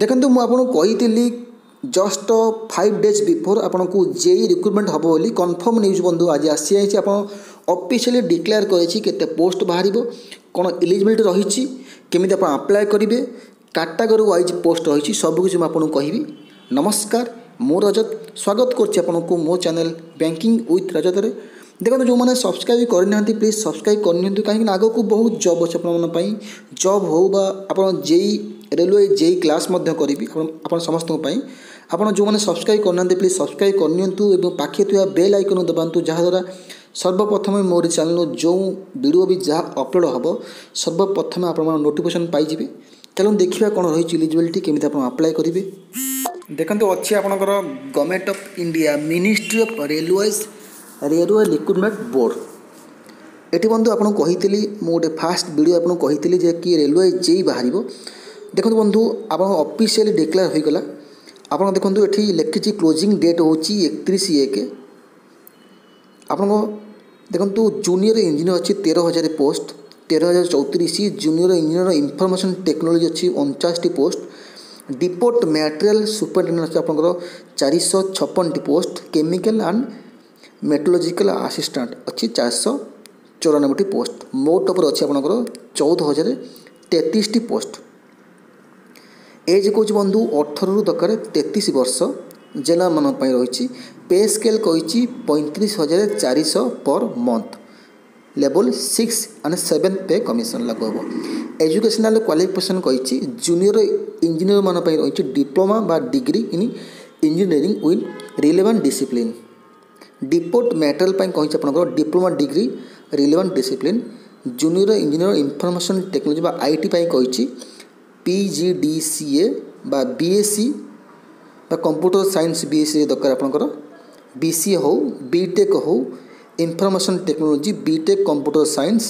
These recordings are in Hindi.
देखो मुझे जस्ट 5 डेज बिफोर आपको जेई रिक्रुटमेंट हम बोली कन्फर्म न्यूज बंधु आज आसी ऑफिशियली डिक्लेयर करते पोस्ट बाहर कौन एलिजिबिलिटी रही केमी आप अप्लाई करेंगे कैटेगरी वाइज पोस्ट रही सबकिछ मुझे कहबी। नमस्कार मो रजत स्वागत करो मो चैनल बैंकिंग विथ रजत। देखो जो मैंने सब्सक्राइब करना प्लीज सब्सक्राइब करनी कहीं आग को बहुत जॉब अच्छे आपई जॉब होगा आप जेई रेलवे जेई क्लास करी आप समस्त आप जो मैंने सब्सक्राइब करना प्लीज सब्सक्राइब करनी पाखे थोड़ा बेल आइकन दबातु जहाद्वारा सर्वप्रथम मोर चैनल जो वीडियो भी जहाँ अपलोड हम सर्वप्रथम आप नोटिफिकेशन पाइबे। चलो देखा कौन रही एलिजिबिलिटी केमी आप अप्लाई करेंगे। देखो अच्छे आपंकर government of India ministry of railways railway recruitment board ये बंधु आपको कही गोटे फास्ट वीडियो आपको कही कि रेलवे जेई बाहर। देखो बंधु आप ऑफिशियली डिक्लेयर हो गला आप देखो ये लिखी क्लोजिंग डेट हूँ 31/1। आप देखो जूनियर इंजीनियर अच्छी 13,000 post 13,034 junior engineer information technology अच्छी 49 पोस्ट डिपोर्ट मटेरियल सुपरिटेंडेंट अच्छे आप 456 post chemical and metallurgical assistant अच्छी 494 पोस्ट मोट उपर अच्छी आप 14,033 पोस्ट एज कौन बंधु 18 दरकार 33 वर्ष जेला मान रही पे स्केल कही 35,400 पर मंथ लेवल 6 and 7 पे कमिशन लागू हो। एजुकेशनल क्वालिफिकेशन कही जूनियर इंजीनियर मान रही डिप्लोमा बा degree in engineering with relevant discipline deport material कही आप diploma degree relevant discipline junior engineer information technology बा आईटी कही PGDCA बा BSc कंप्यूटर साइंस BSc दरकार आपंकर BCA हो BTech हो information technology BTech computer science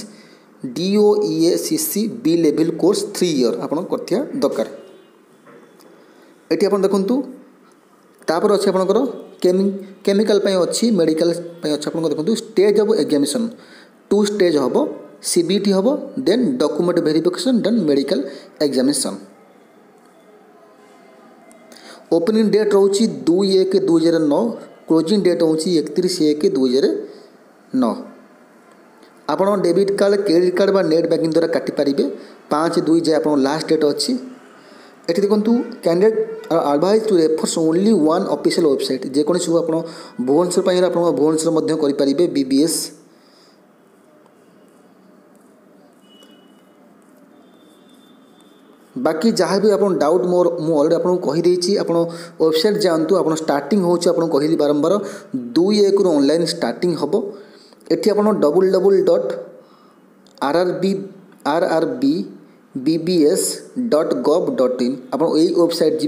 DOEACC B level course 3 year आपन करथिया दरकार। एटी आपन देखंतु तापर अछि आपनकर केमिकल पय अछि मेडिकल पय अछि आपन देखंतु स्टेज ऑफ एग्जामिनेशन 2 stage होबो CBT होबो then document verification then medical examination opening date रोची 2/1/2009 क्लोजिंग डेट होची 31/1/2009। आपनो डेबिट कार्ड क्रेडिट कार्ड बा नेट बैंकिंग द्वारा काटि पारिबे 5/2 जे आपनो लास्ट डेट अछि। एठी देखंतु candidate advise to refers only one official website जे कोन सब आपनो भुवनेश्वर पय आपनो भुवनेश्वर मध्ये करि पारिबे BBS। बाकी जहाँ भी आप डाउट मोर मुझे आपको कहीदे आप वेबसाइट जातु आप स्टार्टिंग होपन कहली बारंबार 2/1 ऑनलाइन स्टार्टिंग हम ये आप www.rrbbs.gov.in आप वेबसाइट जी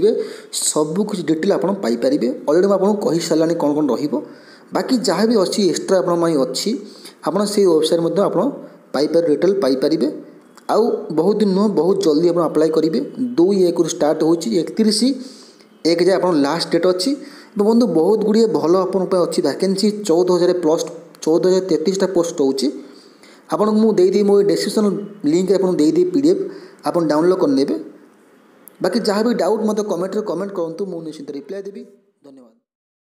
सब कुछ डिटेल आप पाइपर अलरेडी मुझे कही सारे कौन कौन रही जहाँ भी अच्छी एक्सट्रा आपची आपड़ से वेबसाइट आप डिटेल पाइपर आउ बहुत दिन नुह बहुत जल्दी आप अप्लाई करेंगे 2/1 स्टार्ट हो 31/1 जाए आप लास्ट डेट अच्छी बंधु बहुत गुड़िए भल आप अच्छी वैकेंसी 14,000 प्लस 14,033 पोस्ट रोचे आपको मुझे मो डिस्क्रिप्शन लिंक आपको देदी PDF आप डाउनलोड करने। बाकी जहाँ भी डाउट मतलब कमेंट करूँ मुझे निश्चित रिप्लाई देवी।